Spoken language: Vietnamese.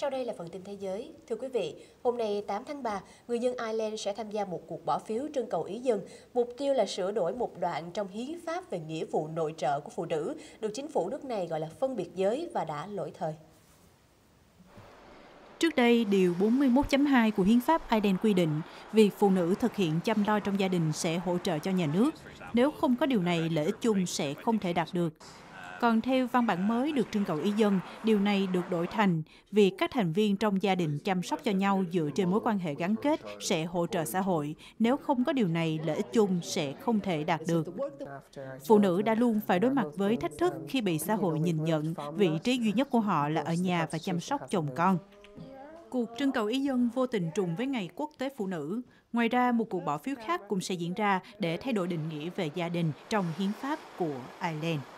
Sau đây là phần tin thế giới. Thưa quý vị, hôm nay 8 tháng 3, người dân Ireland sẽ tham gia một cuộc bỏ phiếu trưng cầu ý dân. Mục tiêu là sửa đổi một đoạn trong hiến pháp về nghĩa vụ nội trợ của phụ nữ, được chính phủ nước này gọi là phân biệt giới và đã lỗi thời. Trước đây, Điều 41.2 của Hiến pháp Ireland quy định việc phụ nữ thực hiện chăm lo trong gia đình sẽ hỗ trợ cho nhà nước. Nếu không có điều này, lợi ích chung sẽ không thể đạt được. Còn theo văn bản mới được trưng cầu ý dân, điều này được đổi thành việc các thành viên trong gia đình chăm sóc cho nhau dựa trên mối quan hệ gắn kết sẽ hỗ trợ xã hội. Nếu không có điều này, lợi ích chung sẽ không thể đạt được. Phụ nữ đã luôn phải đối mặt với thách thức khi bị xã hội nhìn nhận vị trí duy nhất của họ là ở nhà và chăm sóc chồng con. Cuộc trưng cầu ý dân vô tình trùng với Ngày Quốc tế Phụ nữ. Ngoài ra, một cuộc bỏ phiếu khác cũng sẽ diễn ra để thay đổi định nghĩa về gia đình trong hiến pháp của Ireland.